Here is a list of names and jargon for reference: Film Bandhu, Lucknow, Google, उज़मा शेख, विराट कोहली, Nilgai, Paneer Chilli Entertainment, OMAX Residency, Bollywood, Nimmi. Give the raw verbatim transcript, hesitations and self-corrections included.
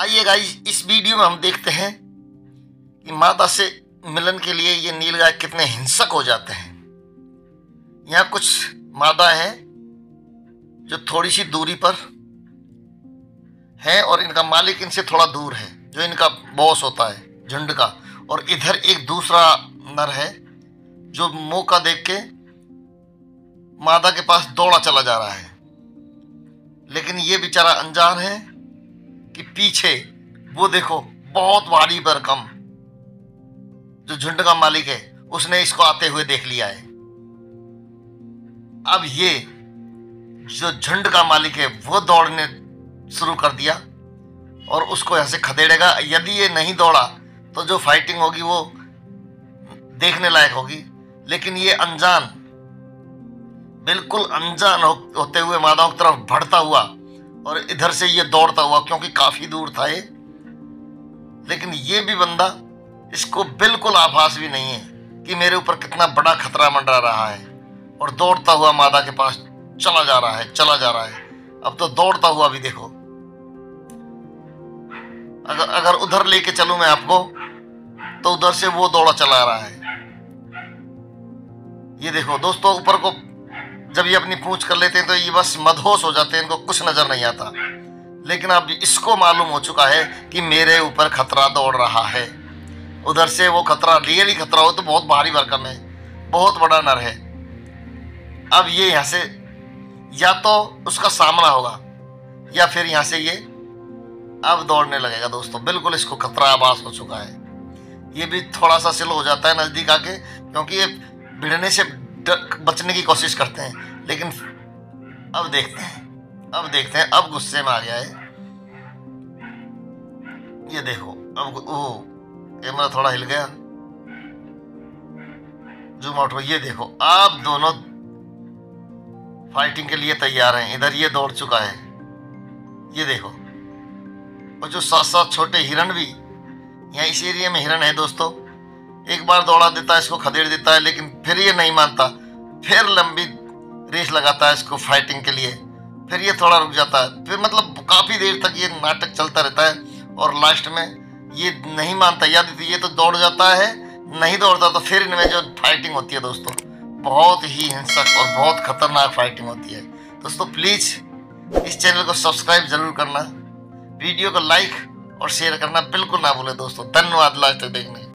आइए गाइस, इस वीडियो में हम देखते हैं कि माता से मिलन के लिए ये नीलगाय कितने हिंसक हो जाते हैं। यहाँ कुछ मादा हैं जो थोड़ी सी दूरी पर हैं और इनका मालिक इनसे थोड़ा दूर है, जो इनका बॉस होता है झुंड का। और इधर एक दूसरा नर है जो मौका देख के मादा के पास दौड़ा चला जा रहा है, लेकिन ये बेचारा अनजान है कि पीछे वो देखो बहुत भारी भरकम जो झुंड का मालिक है उसने इसको आते हुए देख लिया है। अब ये जो झुंड का मालिक है वो दौड़ने शुरू कर दिया और उसको यहाँ से खदेड़ेगा। यदि ये नहीं दौड़ा तो जो फाइटिंग होगी वो देखने लायक होगी, लेकिन ये अनजान, बिल्कुल अनजान हो, होते हुए मादाओं की तरफ बढ़ता हुआ और इधर से ये दौड़ता हुआ, क्योंकि काफ़ी दूर था ये। लेकिन ये भी बंदा, इसको बिल्कुल आभास भी नहीं है कि मेरे ऊपर कितना बड़ा खतरा मंडरा रहा है, और दौड़ता हुआ मादा के पास चला जा रहा है चला जा रहा है अब तो दौड़ता हुआ भी देखो। अगर अगर उधर लेके चलूं मैं आपको तो उधर से वो दौड़ा चला रहा है। ये देखो दोस्तों, ऊपर को जब ये अपनी पूंछ कर लेते हैं तो ये बस मदहोश हो जाते हैं, इनको कुछ नज़र नहीं आता। लेकिन अब इसको मालूम हो चुका है कि मेरे ऊपर खतरा दौड़ रहा है। उधर से वो खतरा, रियली खतरा हो तो बहुत भारी भरकम है, बहुत बड़ा नर है। अब ये यहाँ से या तो उसका सामना होगा या फिर यहाँ से ये अब दौड़ने लगेगा। दोस्तों बिल्कुल इसको खतरा आभास हो चुका है। ये भी थोड़ा सा स्लो हो जाता है नज़दीक आके, क्योंकि ये भिड़ने से बचने की कोशिश करते हैं। लेकिन अब देखते हैं अब देखते हैं अब गुस्से में आ गया है। ये देखो, अब ओह कैमरा थोड़ा हिल गया, जूम आउट हो। ये देखो, आप दोनों फाइटिंग के लिए तैयार हैं। इधर ये दौड़ चुका है, ये देखो। और जो साथ साथ छोटे हिरण भी, यहाँ इस एरिया में हिरण है दोस्तों, एक बार दौड़ा देता है, इसको खदेड़ देता है, लेकिन फिर ये नहीं मानता, फिर लंबी रेस लगाता है इसको फाइटिंग के लिए। फिर ये थोड़ा रुक जाता है, फिर मतलब काफ़ी देर तक ये नाटक चलता रहता है। और लास्ट में ये नहीं मानता, या ये तो दौड़ जाता है, नहीं दौड़ता तो फिर इनमें जो फाइटिंग होती है दोस्तों, बहुत ही हिंसक और बहुत खतरनाक फाइटिंग होती है। दोस्तों प्लीज़ इस चैनल को सब्सक्राइब ज़रूर करना, वीडियो को लाइक और शेयर करना बिल्कुल ना भूलें दोस्तों। धन्यवाद लास्ट तक देखने के लिए।